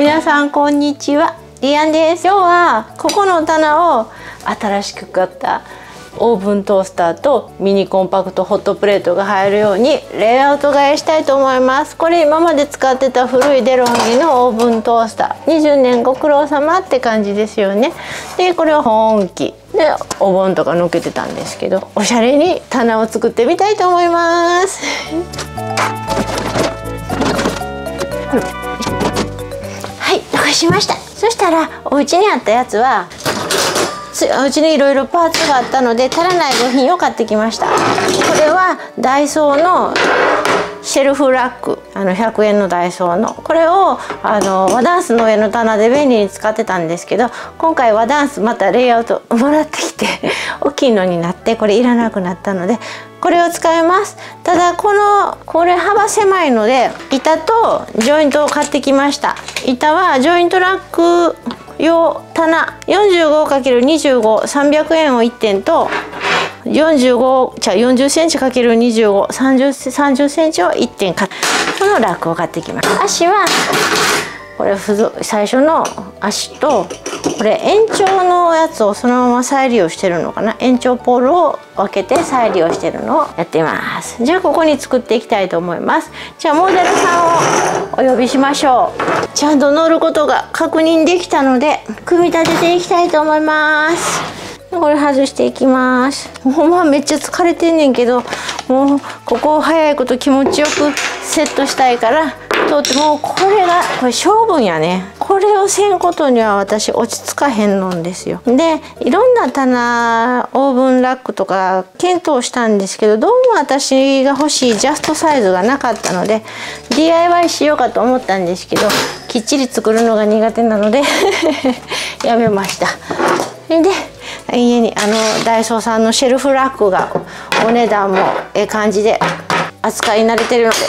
皆さんこんにちは、りあんです。今日はここの棚を新しく買ったオーブントースターとミニコンパクトホットプレートが入るようにレイアウト替えしたいと思います。これ今まで使ってた古いデロンギのオーブントースター、20年ご苦労様って感じですよね。でこれは保温器でお盆とかのっけてたんですけど、おしゃれに棚を作ってみたいと思いますはい、どうかしました。そしたらお家にあったやつはうちにいろいろパーツがあったので足らない部品を買ってきました。これはダイソーのシェルフラック、100円のダイソーのこれを和ダンスの上の棚で便利に使ってたんですけど、今回和ダンスまたレイアウトもらってきて大きいのになってこれいらなくなったのでこれを使います。ただこれ幅狭いので板とジョイントを買ってきました。板はジョイントラック用棚 45×25 300 円を1点と40cm×25 30cm を1点買ってこのラックを買ってきます。足はこれ最初の足とこれ延長のやつをそのまま再利用してるのかな、延長ポールを分けて再利用してるのをやってます。じゃあここに作っていきたいと思います。じゃあモデルさんをお呼びしましょう。ちゃんと乗ることが確認できたので組み立てていきたいと思います。これ外していきます。ほんまめっちゃ疲れてんねんけど、もうここを早いこと気持ちよくセットしたいからとって、もうこれ勝負やね。これをせんことには私落ち着かへんのんですよ。でいろんな棚オーブンラックとか検討したんですけど、どうも私が欲しいジャストサイズがなかったので DIY しようかと思ったんですけど、きっちり作るのが苦手なのでやめました。で家にダイソーさんのシェルフラックがお値段もええ感じで扱いに慣れてるのでこ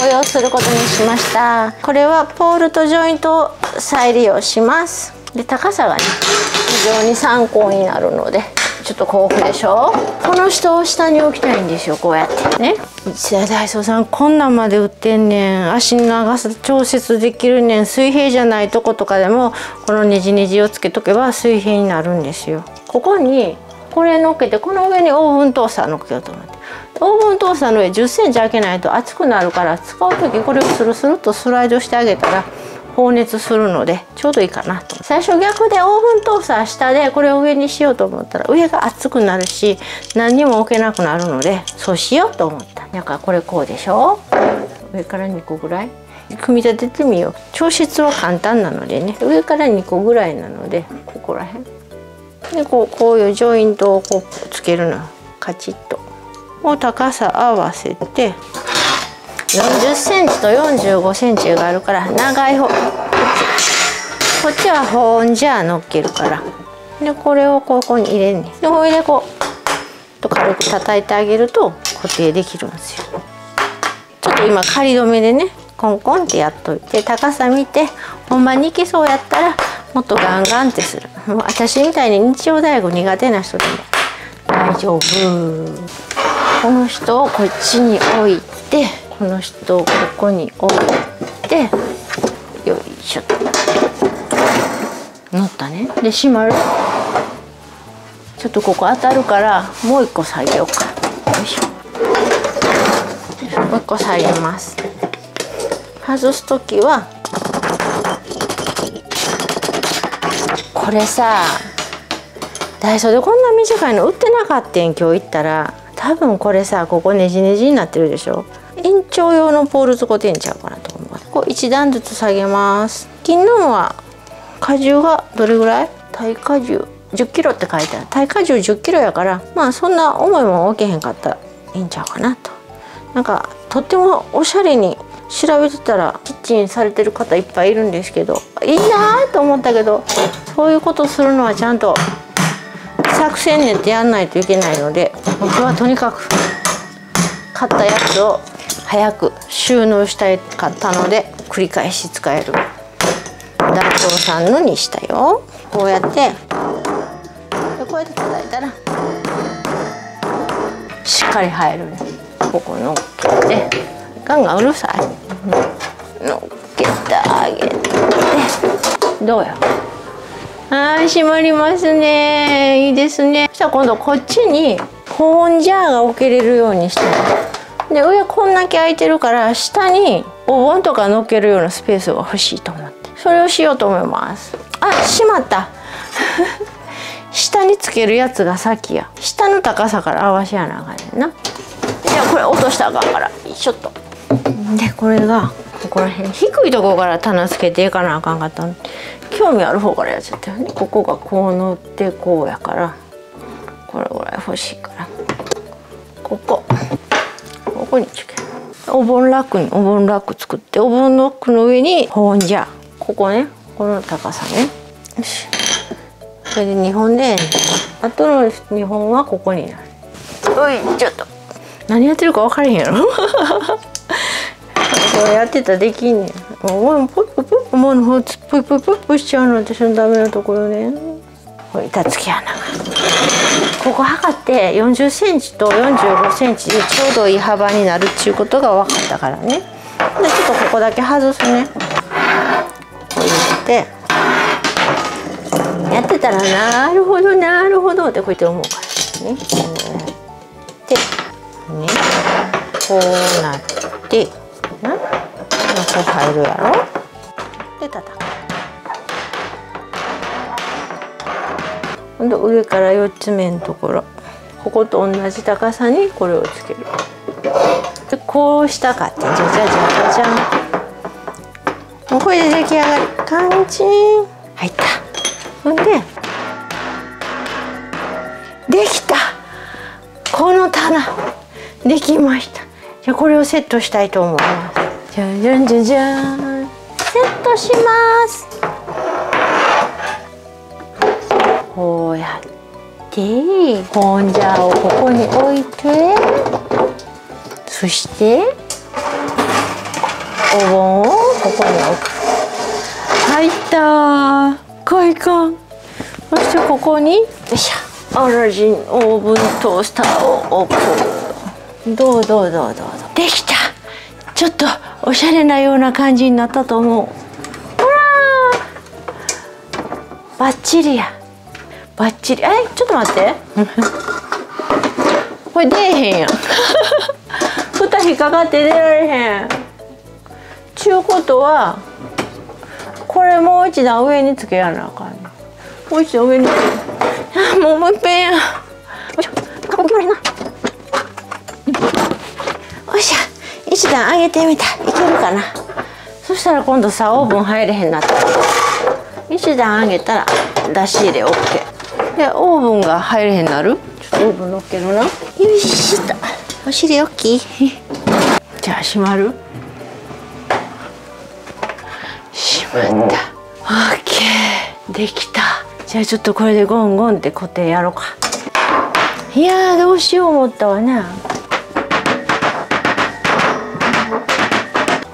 れを応用することにしました。これはポールとジョイントを再利用します。で高さがね非常に参考になるのでちょっとこうでしょ、この人を下に置きたいんですよ、こうやってね。ダイソーさんこんなんまで売ってんねん。足の長さ調節できるねん。水平じゃないとことかでもこのねじねじをつけとけば水平になるんですよ。ここにこれ乗っけてこの上にオーブントースター乗っけようと思って、オーブントースターの上 10cm 開けないと熱くなるから、使う時これをスルスルとスライドしてあげたら放熱するのでちょうどいいかなと。最初逆でオーブントースター下でこれを上にしようと思ったら上が熱くなるし何にも置けなくなるのでそうしようと思った。だからこれこうでしょ、上から2個ぐらい組み立ててみよう。調節は簡単なのでね、上から2個ぐらいなのでここら辺でこういうジョイントをこうつけるのカチッと。もう高さ合わせて40cmと45cmがあるから長い方、こっちは保温じゃ乗っけるから。でこれをここに入れんねん。でこれでこうと軽く叩いてあげると固定できるんですよ。ちょっと今仮止めでねコンコンってやっといて、高さ見てほんまにいけそうやったらもっとガンガンってする。もう私みたいに日曜大工苦手な人でも大丈夫。この人をこっちに置いてこの人をここに置いてよいしょと乗ったね。で閉まる。ちょっとここ当たるからもう一個下げようか。よいしょ、もう一個下げます。外す時はこれさダイソーでこんな短いの売ってなかったん今日行ったら。多分これさここねじねじになってるでしょ、延長用のポール使ってんちゃうかなと思う。こう1段ずつ下げます。昨日は荷重がどれぐらい、耐荷重 10kg って書いてある。耐荷重 10kg やからまあそんな重いもん置けへんかったらいいんちゃうかなと。なんかとってもおしゃれに調べてたらキッチンされてる方いっぱいいるんですけど、いいなーと思ったけど、そういうことするのはちゃんと作戦練ってやんないといけないので、僕はとにかく買ったやつを早く収納したかったので繰り返し使えるダイソーさんのにしたよ。こうやってこうやって叩いたらしっかり入るね。ここのっけてガンガンうるさい、のっけたあげて、どうよ。はい、閉まりますね。いいですね。そしたら今度こっちに保温ジャーが置けれるようにしてる。で、上こんだけ空いてるから下にお盆とか乗っけるようなスペースが欲しいと思って、それをしようと思います。あ、しまった下につけるやつが先や。下の高さから合わせやなあかんねんな。で、これ落としたらあかんから、ちょっとで、これがここら辺低いとこから棚つけていかなあかんかったの。興味ある方からやっちゃったよね。ここがこう乗ってこうやから、これぐらい欲しいから、ここにつける。お盆ラックにお盆ラック作って、お盆ラックの上に保温ジャー、ここね、この高さね。よし、これで2本で、あとの2本はここになる。おい、ちょっと何やってるか分からへんやろこれやってたらできんねん。もうポッポポッポ、もうほんとポイポイポイポイしちゃうの、私のダメなところね。これ板付け穴が、ここ測って40センチと45センチでちょうどいい幅になるっていうことが分かったからね。で、ちょっとここだけ外すね。こうやってやってたら、なるほどなるほどってこうやって思うからね。でね、こうなってな、ここ入るやろ。で叩く。今度上から4つ目のところ、ここと同じ高さにこれをつける。で、こうしたかって、じゃじゃじゃじゃじゃん。もうこれで出来上がり。カンチン、入った。ほんでできた、この棚できました。じゃあこれをセットしたいと思います。じゃんじゃんじゃんじゃん、セットします。こうやって保温ジャーをここに置いて、そしてお盆をここに置く。入ったー、快感。そしてここによいしょ、アラジンオーブントースターを置く。どうどうどうどうどう、できた。ちょっとおしゃれなような感じになったと思う。ほらー、バッチリや、バッチリ。え、ちょっと待ってこれ出えへんやん蓋引っかかって出られへん。ちゅうことはこれもう一段上につけやなあかんね。もう一段上につけ、もうもういっぺんや。よいしょ、かっこ決まりな。よいしょ、一段上げてみた。いけるかな。そしたら今度さ、オーブン入れへんなった。一段上げたら出し入れ OK。で、オーブンが入れへんなる。ちょっとオーブン乗っけるな。よいしょっと、お尻大きいじゃあ閉まる。閉まった。 OK、 できた。じゃあちょっとこれでゴンゴンって固定やろうか。いやー、どうしよう思ったわね。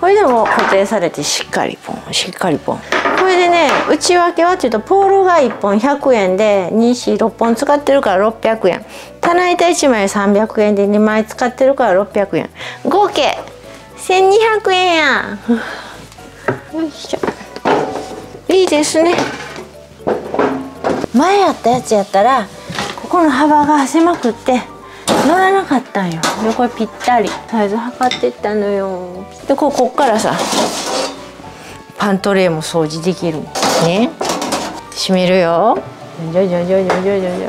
これでも固定されて、しっかりポン、しっかりポン。これでね、内訳はっていうと、ポールが1本100円で246本使ってるから600円、棚板1枚300円で2枚使ってるから600円、合計1200円やよいしょ、いいですね。前やったやつやったらここの幅が狭くって乗らなかったんよ。で、これぴったりサイズ測ってったのよ。で、こっからさ、パントレーも掃除できるね。閉めるよ。じゃじゃじゃじゃじゃじゃじゃ。入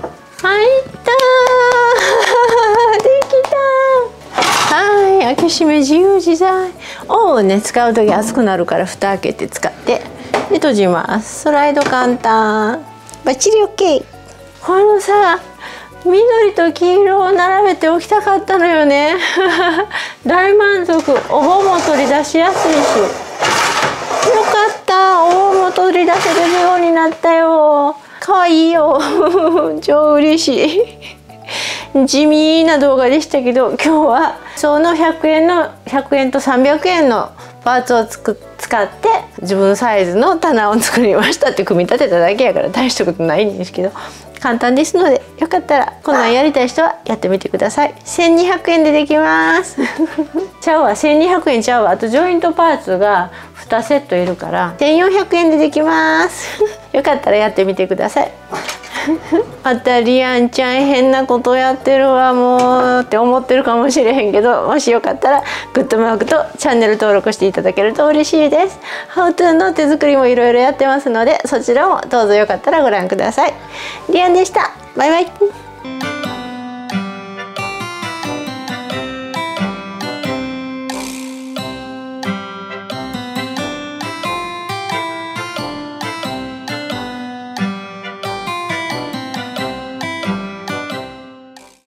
ったーできたー。はい、開け閉め自由自在。オーブンね、使うとき熱くなるから蓋開けて使って、で閉じます。スライド簡単。バッチリ OK。このさ、緑と黄色を並べておきたかったのよね大満足。お盆も取り出しやすいしよかった。お盆も取り出せるようになったよ。かわいいよ超嬉しい地味な動画でしたけど、今日はその100円と300円のパーツを使って自分サイズの棚を作りましたって組み立てただけやから、大したことないんですけど、簡単ですので、よかったらこんなんやりたい人はやってみてください。1200円でできますちゃうわ、1200円ちゃうわ。あとジョイントパーツが2セットいるから1400円でできますよかったらやってみてくださいまたリアンちゃん変なことやってるわもうって思ってるかもしれへんけど、もしよかったらグッドマークとチャンネル登録していただけると嬉しいです。ハウトゥーの手作りもいろいろやってますので、そちらもどうぞよかったらご覧ください。リアンでした。バイバイ。